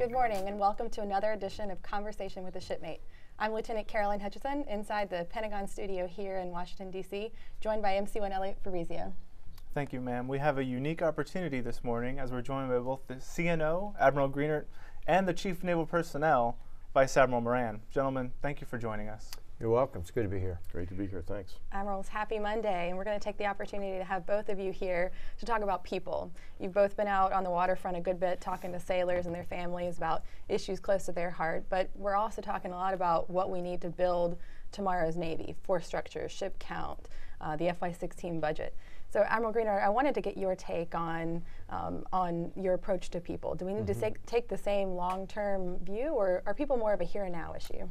Good morning and welcome to another edition of Conversation with a Shipmate. I'm Lieutenant Caroline Hutchison inside the Pentagon studio here in Washington, D.C., joined by MC1 Elliott Fabrizio. Thank you, ma'am. We have a unique opportunity this morning as we're joined by both the CNO, Admiral Greenert, and the Chief of Naval Personnel, Vice Admiral Moran. Gentlemen, thank you for joining us. You're welcome. It's good to be here. Great to be here. Thanks. Admirals, happy Monday. And we're going to take the opportunity to have both of you here to talk about people. You've both been out on the waterfront a good bit talking to sailors and their families about issues close to their heart. But we're also talking a lot about what we need to build tomorrow's Navy, force structure, ship count, the FY16 budget. So Admiral Greenert, I wanted to get your take on your approach to people. Do we need to take the same long-term view, or are people more of a here and now issue?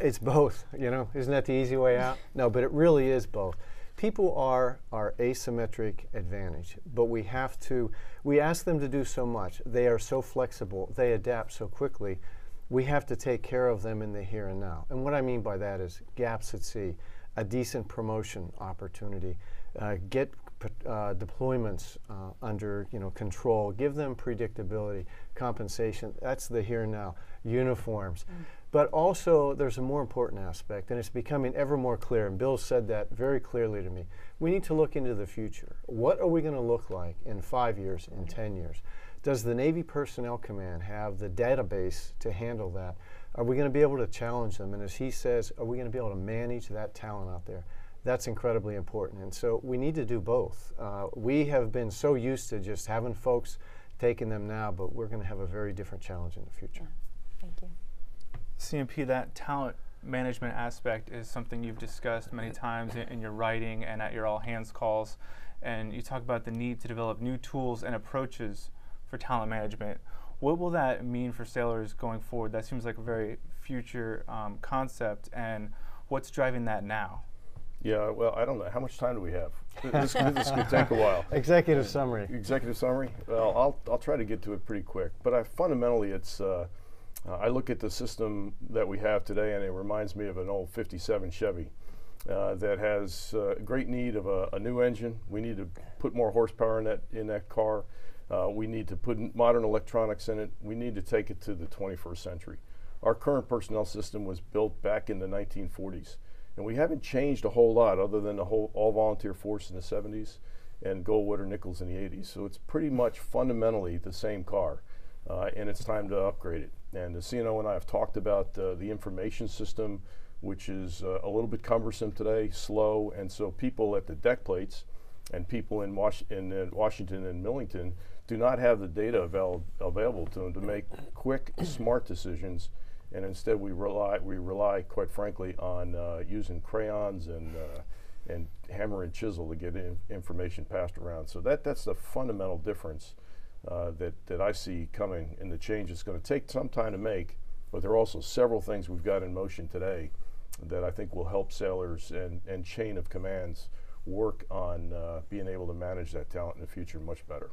It's both, you know. Isn't that the easy way out? No, but it really is both. People are our asymmetric advantage, but we ask them to do so much. They are so flexible. They adapt so quickly. We have to take care of them in the here and now. And what I mean by that is gaps at sea, a decent promotion opportunity, get deployments under, you know, control, give them predictability, compensation. That's the here and now. Uniforms. But also, there's a more important aspect, and it's becoming ever more clear, and Bill said that very clearly to me. We need to look into the future. What are we going to look like in 5 years, in 10 years? Does the Navy Personnel Command have the database to handle that? Are we going to be able to challenge them? And as he says, are we going to be able to manage that talent out there? That's incredibly important, and so we need to do both. We have been so used to just having folks taking them now, but we're going to have a very different challenge in the future. Yeah. Thank you. CMP, that talent management aspect is something you've discussed many times in your writing and at your all hands calls, and you talk about the need to develop new tools and approaches for talent management. What will that mean for sailors going forward? That seems like a very future concept, and what's driving that now? Yeah, well, I don't know. How much time do we have? This could take a while. Executive summary. Executive summary? Well, I'll try to get to it pretty quick, but fundamentally it's I look at the system that we have today, and it reminds me of an old '57 Chevy that has great need of a new engine. We need to put more horsepower in that car. We need to put modern electronics in it. We need to take it to the 21st century. Our current personnel system was built back in the 1940s, and we haven't changed a whole lot other than the whole all-volunteer force in the '70s and Goldwater Nichols in the '80s. So it's pretty much fundamentally the same car, and it's time to upgrade it. And the CNO and I have talked about the information system, which is a little bit cumbersome today, slow, and so people at the deck plates and people in Washington and Millington do not have the data available to them to make quick, smart decisions, and instead we rely quite frankly on using crayons and hammer and chisel to get information passed around. So that's the fundamental difference that I see coming, and the change is going to take some time to make, but there are also several things we've got in motion today that I think will help sailors and chain of commands work on being able to manage that talent in the future much better.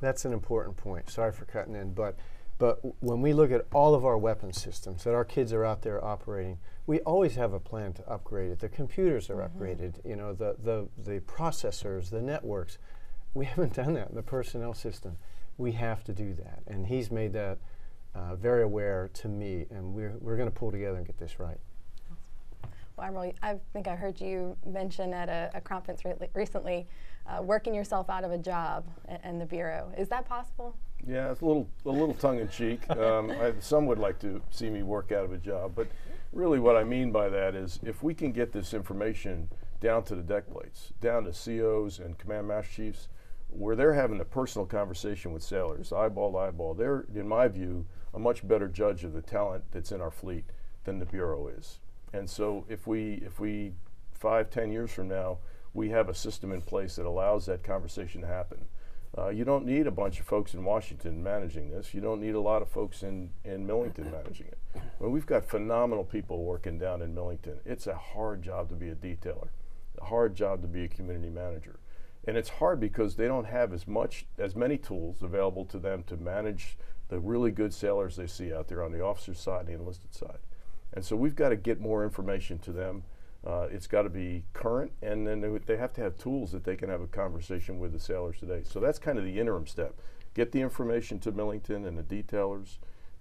That's an important point. Sorry for cutting in, but when we look at all of our weapon systems that our kids are out there operating, we always have a plan to upgrade it. The computers are upgraded, you know, the processors, the networks. We haven't done that in the personnel system. We have to do that, and he's made that very aware to me, and we're going to pull together and get this right. Well, Admiral, I think I heard you mention at a conference recently working yourself out of a job in the Bureau. Is that possible? Yeah, it's a little tongue-in-cheek. Some would like to see me work out of a job, but really what I mean by that is if we can get this information down to the deck plates, down to COs and Command Master Chiefs, where they're having a personal conversation with sailors, eyeball to eyeball. They're, in my view, a much better judge of the talent that's in our fleet than the Bureau is. And so if we 5, 10 years from now, we have a system in place that allows that conversation to happen. You don't need a bunch of folks in Washington managing this. You don't need a lot of folks in Millington managing it. Well, we've got phenomenal people working down in Millington. It's a hard job to be a detailer, a hard job to be a community manager. And it's hard because they don't have as many tools available to them to manage the really good sailors they see out there on the officer side and the enlisted side. And so we've got to get more information to them. It's got to be current, and then they have to have tools that they can have a conversation with the sailors today. So that's kind of the interim step. Get the information to Millington and the detailers,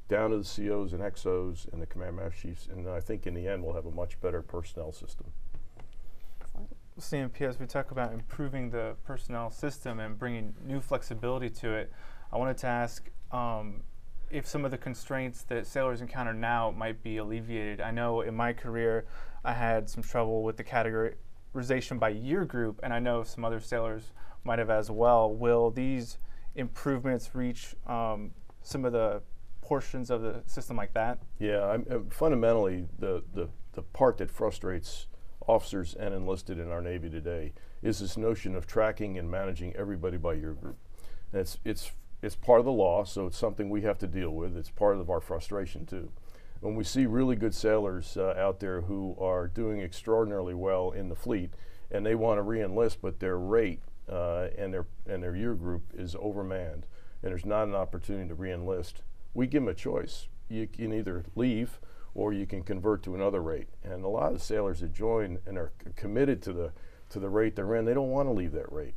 down to the COs and XOs and the command master chiefs, and I think in the end we'll have a much better personnel system. CMP, as we talk about improving the personnel system and bringing new flexibility to it, I wanted to ask if some of the constraints that sailors encounter now might be alleviated. I know in my career I had some trouble with the categorization by year group, and I know some other sailors might have as well. Will these improvements reach some of the portions of the system like that? Yeah, fundamentally the part that frustrates officers and enlisted in our Navy today is this notion of tracking and managing everybody by year group. And it's part of the law, so it's something we have to deal with. It's part of our frustration too. When we see really good sailors out there who are doing extraordinarily well in the fleet, and they want to re-enlist, but their rate and their year group is overmanned, and there's not an opportunity to re-enlist, we give them a choice. You can either leave, or you can convert to another rate. And a lot of sailors that join and are committed to the rate they're in, they don't want to leave that rate.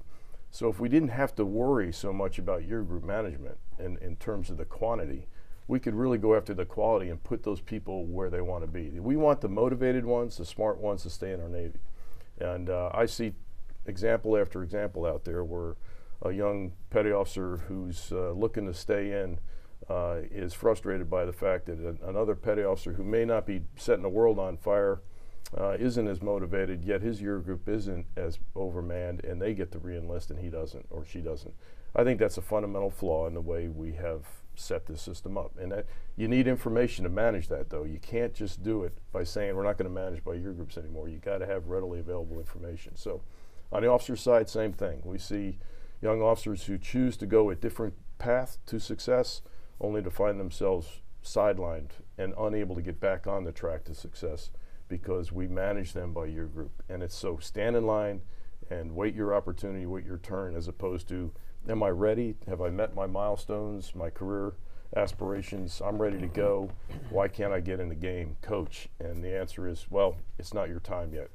So if we didn't have to worry so much about year group management in terms of the quantity, we could really go after the quality and put those people where they want to be. We want the motivated ones, the smart ones to stay in our Navy. And I see example after example out there where a young petty officer who's looking to stay in is frustrated by the fact that another petty officer who may not be setting the world on fire isn't as motivated, yet his year group isn't as overmanned, and they get to re-enlist and he doesn't, or she doesn't. I think that's a fundamental flaw in the way we have set this system up. And that you need information to manage that, though. You can't just do it by saying we're not going to manage by year groups anymore. You got to have readily available information. So on the officer side, same thing. We see young officers who choose to go a different path to success, only to find themselves sidelined and unable to get back on the track to success because we manage them by year group. And it's so stand in line and wait your opportunity, wait your turn, as opposed to, am I ready? Have I met my milestones, my career aspirations? I'm ready to go. Why can't I get in the game, coach? And the answer is, well, it's not your time yet.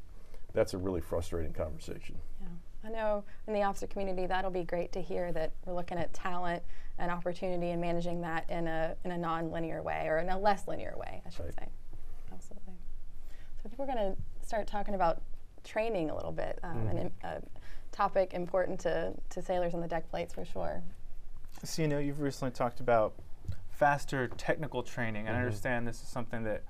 That's a really frustrating conversation. Yeah. I know in the officer community, that'll be great to hear that we're looking at talent and opportunity and managing that in a non-linear way, or in a less linear way, I should say. Absolutely. So I think we're going to start talking about training a little bit, and a topic important to sailors on the deck plates for sure. So you know, you've recently talked about faster technical training, and I understand this is something that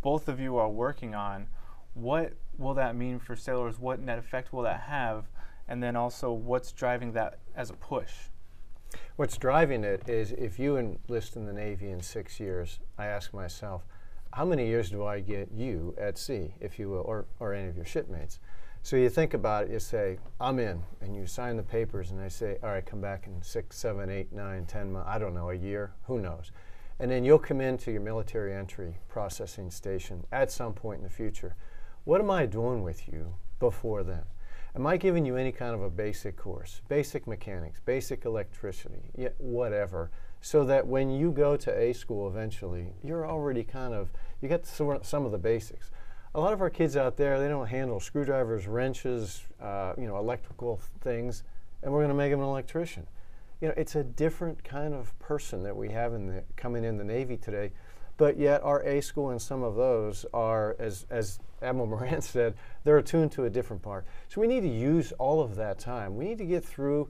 both of you are working on. What will that mean for sailors? What net effect will that have? And then also, what's driving that as a push? What's driving it is, if you enlist in the Navy in 6 years, I ask myself, how many years do I get you at sea, if you will, or any of your shipmates? So you think about it, you say, I'm in, and you sign the papers, and they say, all right, come back in 6, 7, 8, 9, 10 months, I don't know, a year, who knows? And then you'll come into your military entry processing station at some point in the future. What am I doing with you before then? Am I giving you any kind of a basic course, basic mechanics, basic electricity, whatever, so that when you go to A school eventually, you're already kind of, you got some of the basics. A lot of our kids out there, they don't handle screwdrivers, wrenches, you know, electrical things, and we're going to make them an electrician. You know, it's a different kind of person that we have coming in the Navy today, but yet our A school and some of those are, as Admiral Moran said, they're attuned to a different part. So we need to use all of that time. We need to get through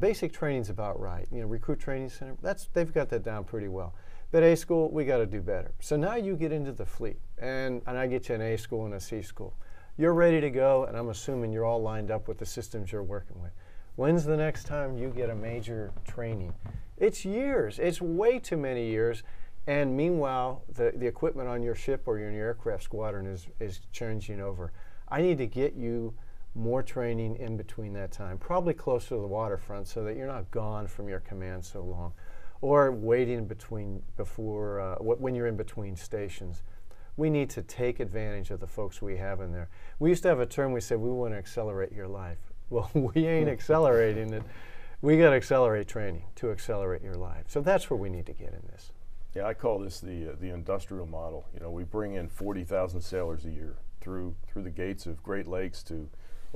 basic trainings about right. You know, recruit training center, they've got that down pretty well. But A school, we got to do better. So now you get into the fleet, and I get you an A school and a C school. You're ready to go, and I'm assuming you're all lined up with the systems you're working with. When's the next time you get a major training? It's years. It's way too many years. And meanwhile, the equipment on your ship or your aircraft squadron is changing over. I need to get you more training in between that time, probably closer to the waterfront so that you're not gone from your command so long, or waiting when you're in between stations. We need to take advantage of the folks we have in there. We used to have a term, we said, we want to accelerate your life. Well, we ain't accelerating it. We got to accelerate training to accelerate your life. So that's where we need to get in this. Yeah, I call this the industrial model. You know, we bring in 40,000 sailors a year through the gates of Great Lakes to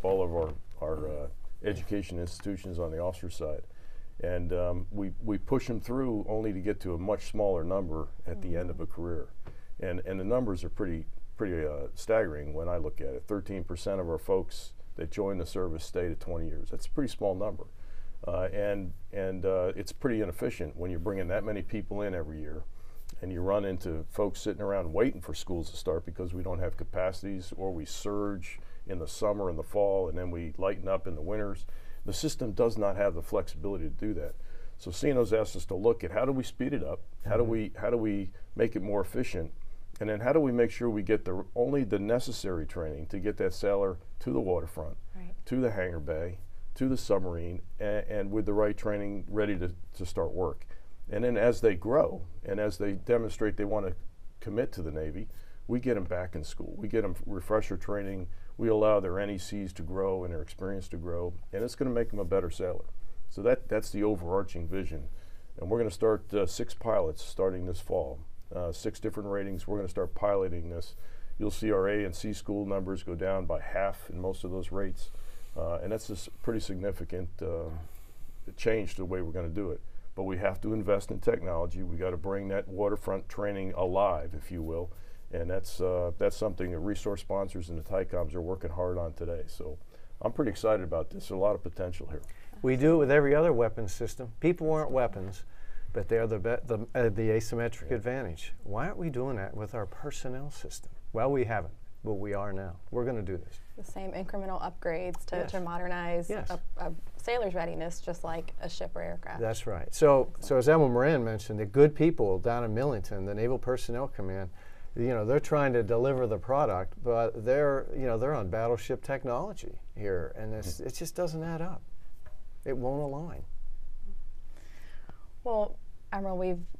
all of our education institutions on the officer side. And we push them through only to get to a much smaller number at the end of a career. And the numbers are pretty staggering when I look at it. 13% of our folks that join the service stay to 20 years. That's a pretty small number. And it's pretty inefficient when you're bringing that many people in every year and you run into folks sitting around waiting for schools to start because we don't have capacities, or we surge in the summer and the fall and then we lighten up in the winters. The system does not have the flexibility to do that. So CNO's asked us to look at how do we speed it up, how do we make it more efficient, and then how do we make sure we get only the necessary training to get that sailor to the waterfront, to the hangar bay, to the submarine, and with the right training ready to start work. And then as they grow and as they demonstrate they want to commit to the Navy, we get them back in school. We get them refresher training. We allow their NECs to grow and their experience to grow, and it's going to make them a better sailor. So that's the overarching vision. And we're going to start 6 pilots starting this fall, 6 different ratings. We're going to start piloting this. You'll see our A and C school numbers go down by half in most of those rates, and that's a pretty significant change to the way we're going to do it. But we have to invest in technology. We got to bring that waterfront training alive, if you will. And that's something that resource sponsors and the TICOMs are working hard on today. So I'm pretty excited about this. There's a lot of potential here. We do it with every other weapons system. People aren't weapons, but they're the asymmetric advantage. Why aren't we doing that with our personnel system? Well, we haven't, but we are now. We're going to do this. The same incremental upgrades to modernize a sailor's readiness, just like a ship or aircraft. That's right. So as Admiral Moran mentioned, the good people down in Millington, the Naval Personnel Command, you know, they're trying to deliver the product, but they're on battleship technology here, and it just doesn't add up. It won't align. Well, Admiral,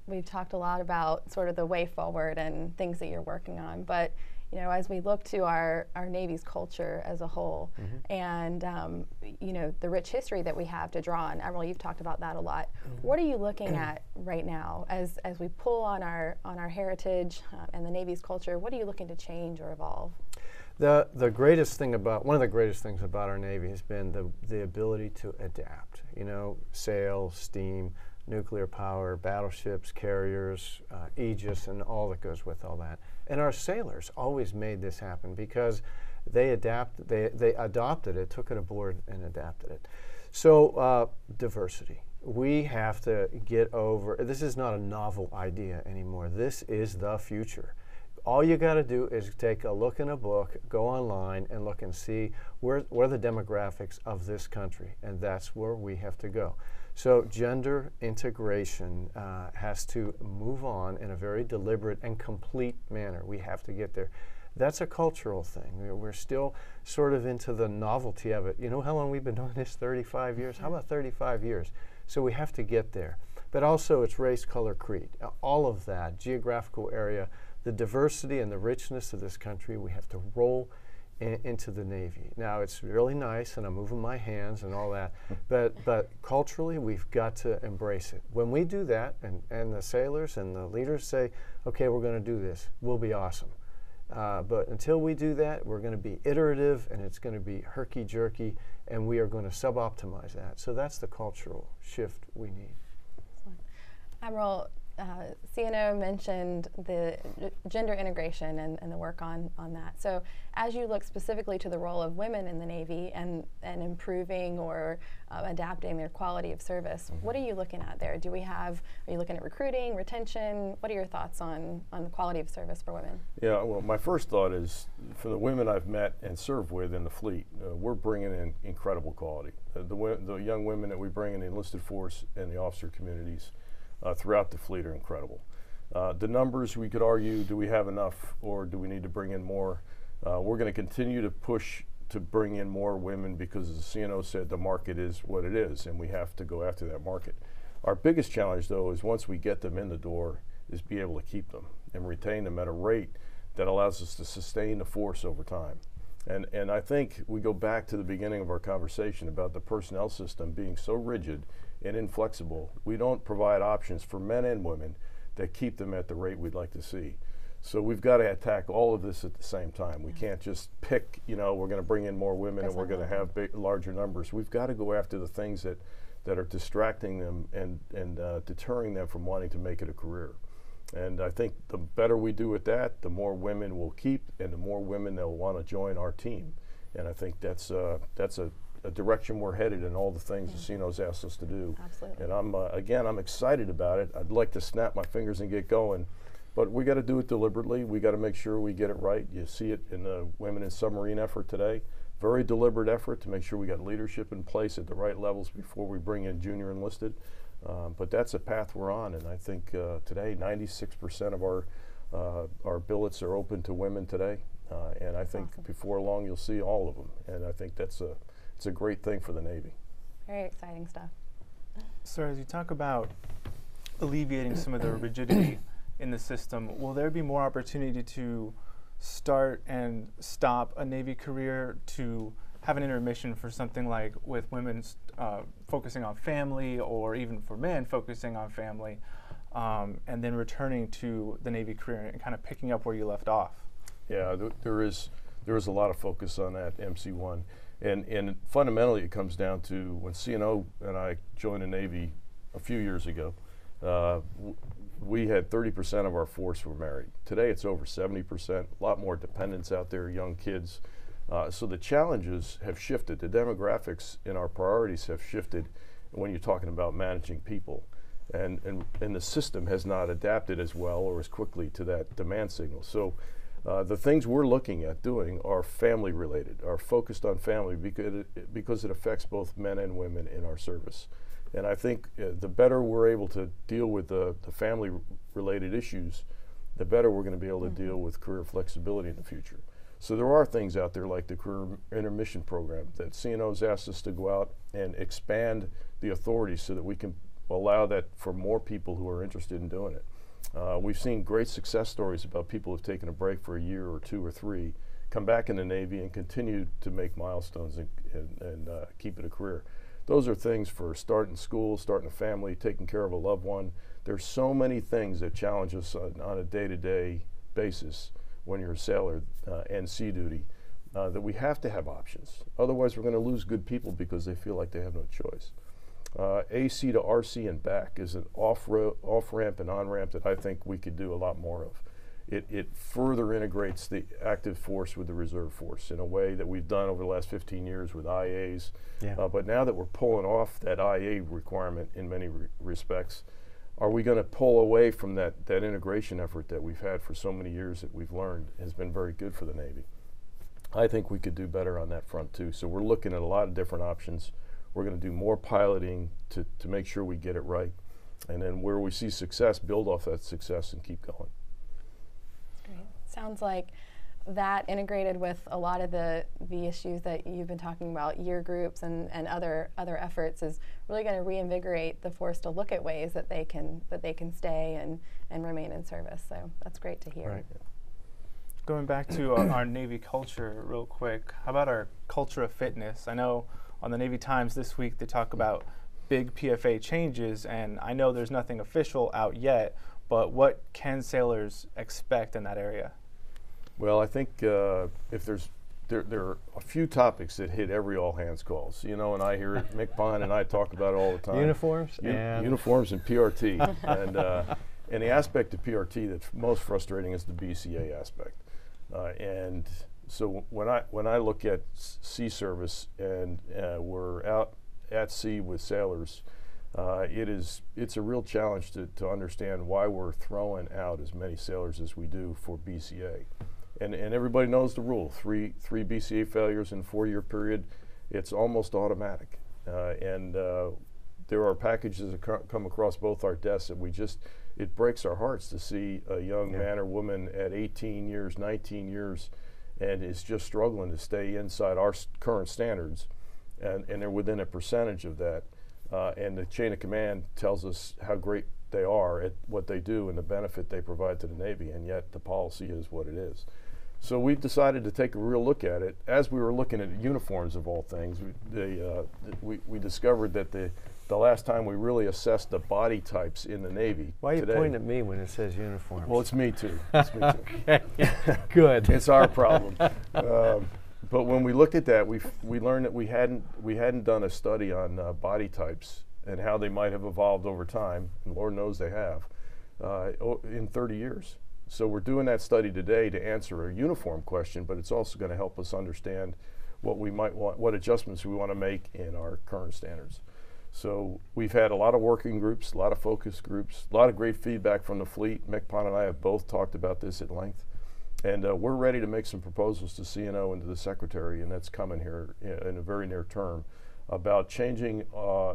we've talked a lot about sort of the way forward and things that you're working on, but you know, as we look to our Navy's culture as a whole, and you know, the rich history that we have to draw on, Admiral, you've talked about that a lot. What are you looking at right now as we pull on our heritage and the Navy's culture? What are you looking to change or evolve? One of the greatest things about our Navy has been the ability to adapt. You know, sail, steam, nuclear power, battleships, carriers, Aegis, and all that goes with all that. And our sailors always made this happen because they adopted it, took it aboard, and adapted it. So diversity. We have to get over, this is not a novel idea anymore. This is the future. All you got to do is take a look in a book, go online, and look and see where the demographics of this country, and that's where we have to go. So gender integration has to move on in a very deliberate and complete manner. We have to get there. That's a cultural thing. We're still sort of into the novelty of it. You know how long we've been doing this? 35 years? How about 35 years? So we have to get there. But also it's race, color, creed. All of that, geographical area, the diversity and the richness of this country, we have to roll into the Navy. Now, it's really nice, and I'm moving my hands and all that, but culturally, we've got to embrace it. When we do that, and the sailors and the leaders say, okay, we're going to do this, we'll be awesome. But until we do that, we're going to be iterative, and it's going to be herky-jerky, and we are going to suboptimize that. So that's the cultural shift we need. Excellent. Admiral, CNO mentioned the gender integration and the work on that. So as you look specifically to the role of women in the Navy and improving or adapting their quality of service, what are you looking at there? Are you looking at recruiting, retention? What are your thoughts on the quality of service for women? Yeah, well, my first thought is for the women I've met and served with in the fleet, we're bringing in incredible quality. The young women that we bring in the enlisted force and the officer communities throughout the fleet are incredible. The numbers, we could argue, do we have enough or do we need to bring in more? We're going to continue to push to bring in more women because, as the CNO said, the market is what it is and we have to go after that market. Our biggest challenge, though, is once we get them in the door, is be able to keep them and retain them at a rate that allows us to sustain the force over time. And I think we go back to the beginning of our conversation about the personnel system being so rigid and inflexible. We don't provide options for men and women that keep them at the rate we'd like to see. So we've got to attack all of this at the same time. We can't just pick, you know, we're going to bring in more women and we're going to have larger numbers. We've got to go after the things that that are distracting them and deterring them from wanting to make it a career. And I think the better we do with that, the more women we'll keep and the more women that will want to join our team. And I think that's a direction we're headed in all the things Asino's asked us to do. Absolutely. And I'm, again, I'm excited about it. I'd like to snap my fingers and get going, but we got to do it deliberately. We got to make sure we get it right. You see it in the Women in Submarine effort today. Very deliberate effort to make sure we got leadership in place at the right levels before we bring in junior enlisted. But that's a path we're on, and I think today 96% of our billets are open to women today, and I think before long you'll see all of them, and I think that's it's a great thing for the Navy. Very exciting stuff. Sir, as you talk about alleviating some of the rigidity in the system, will there be more opportunity to start and stop a Navy career, to have an intermission for something like with women focusing on family, or even for men focusing on family, and then returning to the Navy career and kind of picking up where you left off? Yeah, there is a lot of focus on that, MC1. And fundamentally it comes down to, when CNO and I joined the Navy a few years ago, we had 30% of our force were married. Today it's over 70%, a lot more dependents out there, young kids. So the challenges have shifted. The demographics in our priorities have shifted when you're talking about managing people. And the system has not adapted as well or as quickly to that demand signal. So the things we're looking at doing are family related, are focused on family, because it affects both men and women in our service. And I think the better we're able to deal with the family related issues, the better we're going to be able to deal with career flexibility in the future. So there are things out there like the career intermission program that CNO's asked us to go out and expand the authority so that we can allow that for more people who are interested in doing it. We've seen great success stories about people who've taken a break for a year or two or three, come back in the Navy and continue to make milestones and keep it a career. Those are things for starting school, starting a family, taking care of a loved one. There's so many things that challenge us on a day-to-day basis when you're a sailor and sea duty, that we have to have options. Otherwise we're going to lose good people because they feel like they have no choice. AC to RC and back is an off-ramp and on-ramp that I think we could do a lot more of. It further integrates the active force with the reserve force in a way that we've done over the last 15 years with IAs. Yeah. But now that we're pulling off that IA requirement in many respects, are we going to pull away from that integration effort that we've had for so many years, that we've learned has been very good for the Navy? I think we could do better on that front too. So we're looking at a lot of different options. We're going to do more piloting to make sure we get it right. And then where we see success, build off that success and keep going. Great. Sounds like that integrated with a lot of the issues that you've been talking about, year groups and other efforts, is really going to reinvigorate the force to look at ways that they can stay and remain in service. So that's great to hear. Right. Going back to our Navy culture real quick, how about our culture of fitness? I know on the Navy Times this week they talk about big PFA changes, and I know there's nothing official out yet, but what can sailors expect in that area? Well, I think if there are a few topics that hit every all hands calls, you know, and I hear it. Mick Bond and I talk about it all the time. Uniforms, uniforms, and PRT, and the aspect of PRT that's most frustrating is the BCA aspect. And so when I look at sea service and we're out at sea with sailors, it's a real challenge to understand why we're throwing out as many sailors as we do for BCA. And everybody knows the rule, three BCA failures in a 4-year period, it's almost automatic. There are packages that come across both our desks that it breaks our hearts to see a young man or woman at 18 years, 19 years, and is just struggling to stay inside our current standards, and they're within a percentage of that. And the chain of command tells us how great they are at what they do and the benefit they provide to the Navy, and yet the policy is what it is. So we've decided to take a real look at it. As we were looking at uniforms of all things, we discovered that the last time we really assessed the body types in the Navy. Why are you pointing at me when it says uniforms? Well, it's me too. It's me too. Okay. Good. It's our problem. But when we looked at that, we learned that we hadn't done a study on body types and how they might have evolved over time, and Lord knows they have, in 30 years. So we're doing that study today to answer a uniform question, but it's also going to help us understand what we might want, what adjustments we want to make in our current standards. So we've had a lot of working groups, a lot of focus groups, a lot of great feedback from the fleet. MCPON and I have both talked about this at length. And we're ready to make some proposals to CNO and to the Secretary, and that's coming here in a very near term, about changing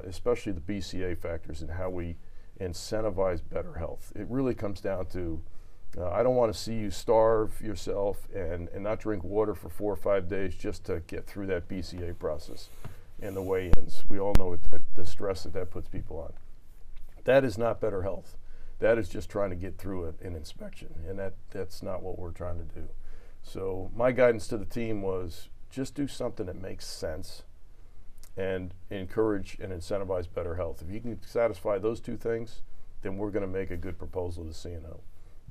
especially the BCA factors and how we incentivize better health. It really comes down to, I don't want to see you starve yourself and not drink water for 4 or 5 days just to get through that BCA process and the weigh-ins. We all know the stress that puts people on. That is not better health. That is just trying to get through an inspection, and that's not what we're trying to do. So my guidance to the team was just do something that makes sense and encourage and incentivize better health. If you can satisfy those two things, then we're going to make a good proposal to CNO.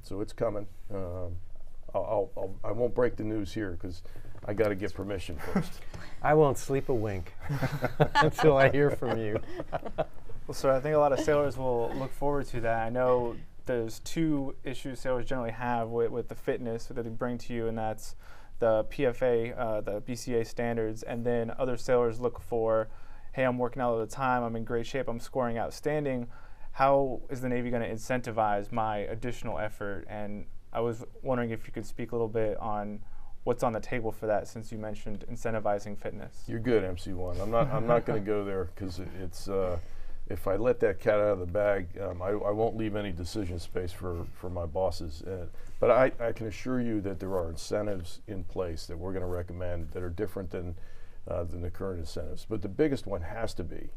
So it's coming. I won't break the news here because I got to get permission first. I won't sleep a wink until I hear from you. Well, sir, I think a lot of sailors will look forward to that. I know there's two issues sailors generally have with the fitness that they bring to you, and that's the PFA, the BCA standards, and then other sailors look for, hey, I'm working out all the time, I'm in great shape, I'm scoring outstanding. How is the Navy going to incentivize my additional effort? And I was wondering if you could speak a little bit on what's on the table for that, since you mentioned incentivizing fitness. You're good, MC1. I'm not going to go there because it's. If I let that cat out of the bag, I won't leave any decision space for my bosses. But I can assure you that there are incentives in place that we're going to recommend that are different than the current incentives. But the biggest one has to be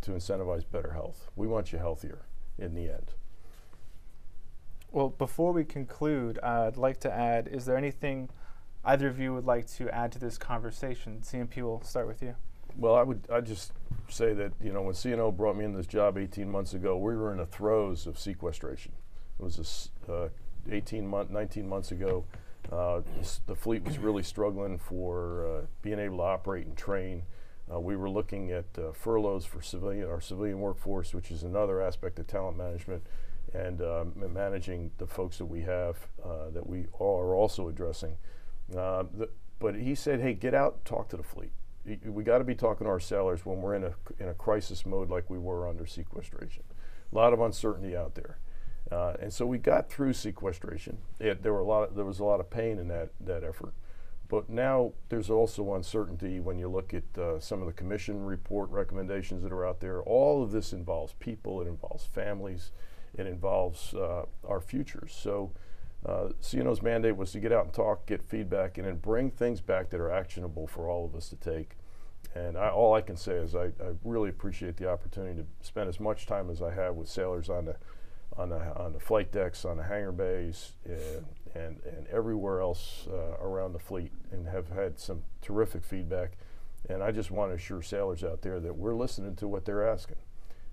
to incentivize better health. We want you healthier in the end. Well, before we conclude, I'd like to add, is there anything either of you would like to add to this conversation? CMP, will start with you. Well, I just say that, you know, when CNO brought me in this job 18 months ago, we were in the throes of sequestration. It was 19 months ago. The fleet was really struggling for being able to operate and train. We were looking at furloughs for our civilian workforce, which is another aspect of talent management, and managing the folks that we have that we are also addressing. But he said, hey, get out and talk to the fleet. We got to be talking to our sailors when we're in a crisis mode like we were under sequestration. A lot of uncertainty out there, and so we got through sequestration. There was a lot of pain in that effort, but now there's also uncertainty when you look at some of the commission report recommendations that are out there. All of this involves people. It involves families. It involves our futures. So. CNO's mandate was to get out and talk, get feedback, and then bring things back that are actionable for all of us to take. And all I can say is I really appreciate the opportunity to spend as much time as I have with sailors on the flight decks, on the hangar bays, and everywhere else around the fleet, and have had some terrific feedback. And I just want to assure sailors out there that we're listening to what they're asking.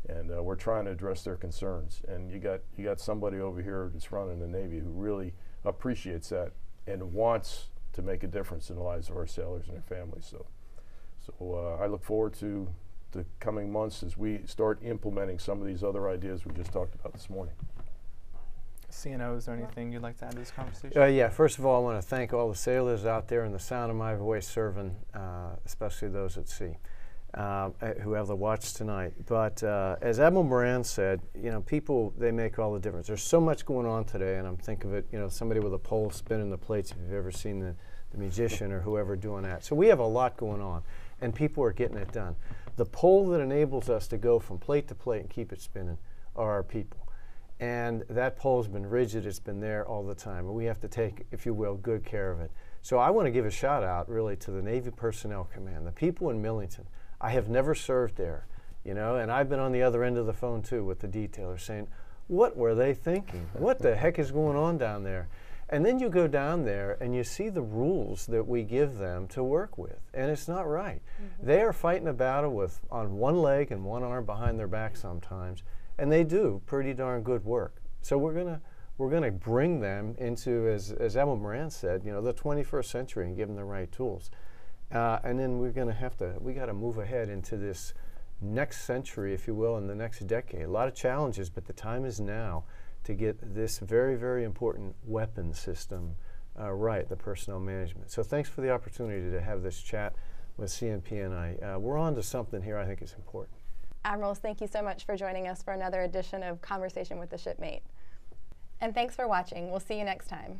And we're trying to address their concerns. And you got somebody over here that's running the Navy who really appreciates that and wants to make a difference in the lives of our sailors and their families. So I look forward to the coming months as we start implementing some of these other ideas we just talked about this morning. CNO, is there anything you'd like to add to this conversation? Yeah, first of all, I want to thank all the sailors out there in the sound of my voice serving, especially those at sea. Who have the watch tonight. But as Admiral Moran said, you know, people, they make all the difference. There's so much going on today, and I'm thinking of it, you know, somebody with a pole spinning the plates, if you've ever seen the musician or whoever doing that. So we have a lot going on, and people are getting it done. The pole that enables us to go from plate to plate and keep it spinning are our people. And that pole's been rigid, it's been there all the time, and we have to take, if you will, good care of it. So I want to give a shout out, really, to the Navy Personnel Command, the people in Millington. I have never served there, you know, and I've been on the other end of the phone too with the detailers saying, what were they thinking? What the heck is going on down there? And then you go down there and you see the rules that we give them to work with, and it's not right. Mm-hmm. They are fighting a battle with on one leg and one arm behind their back sometimes, and they do pretty darn good work. So we're gonna bring them into, as Admiral Moran said, you know, the 21st century and give them the right tools. And then we got to move ahead into this next century, if you will, in the next decade. A lot of challenges, but the time is now to get this very, very important weapon system right, the personnel management. So thanks for the opportunity to have this chat with CNP and I. We're on to something here I think is important. Admirals, thank you so much for joining us for another edition of Conversation with the Shipmate. And thanks for watching. We'll see you next time.